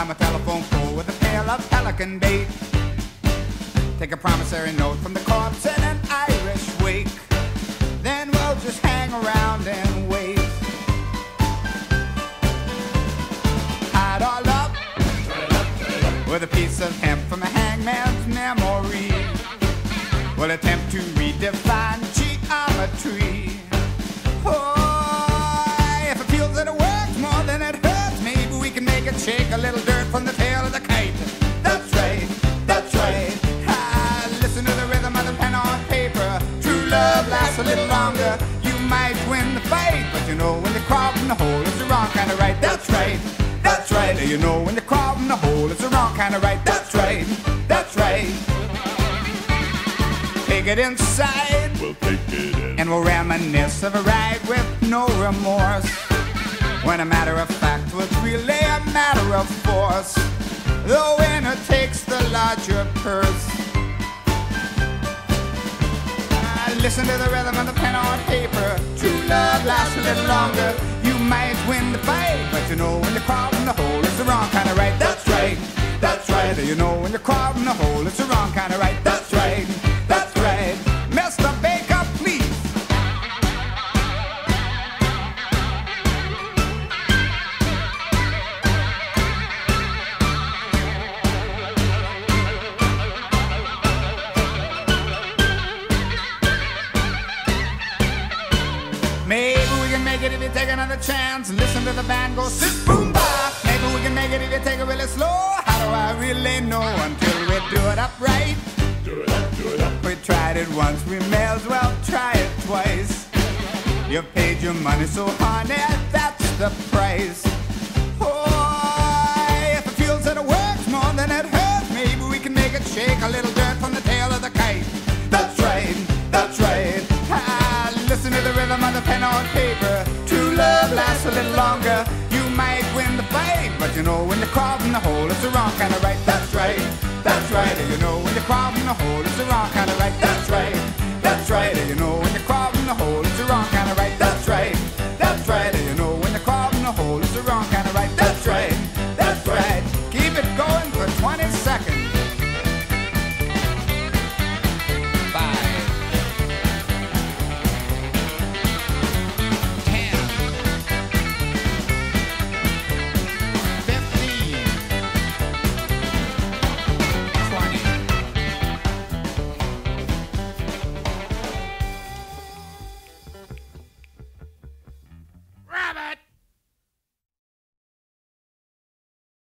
climb a telephone pole with a pail of pelican bait. Take a promissory note from the corpse in an Irish wake. Then we'll just hang around and wait. Hide our love with a piece of hemp from a hangman's memory. We'll attempt to redefine geometry. Oh, if it feels that it works more than it hurts, maybe we can make it shake a little dirt from the tail of the kite. That's right, that's right. Ah, listen to the rhythm of the pen on paper. True love lasts a little longer. You might win the fight, but you know when the crowd in the hole is the wrong kind of right. That's right, that's right. You know when the crowd in the hole is the wrong kind of right. That's right, that's right. Take it inside, we'll take it in, and we'll reminisce of a ride with no remorse. When a matter of fact was really a matter of force, the winner takes the larger purse. Listen to the rhythm of the pen on paper. True love lasts a little longer. You might win the fight, but you know when the crowd in the hole is the wrong kind of right. That's right, that's right. You know when the crowd in the hole is the wrong kind of right. That's right. Maybe we can make it if you take another chance. Listen to the band go sit boom bop. Maybe we can make it if you take it really slow. How do I really know until we do it up right? Do it up, do it up. We tried it once, we may as well try it twice. You paid your money, so honey, that's the price. Oh, if it feels that it works more than it hurts, maybe we can make it shake a little dirt from the tail of the kite. That's right, that's right. Listen to the rhythm of the pen on paper. True love lasts a little longer. You might win the fight, but you know when the crowd in the hole is the wrong kind of right. That's right, that's right. You know when the crowd in the hole is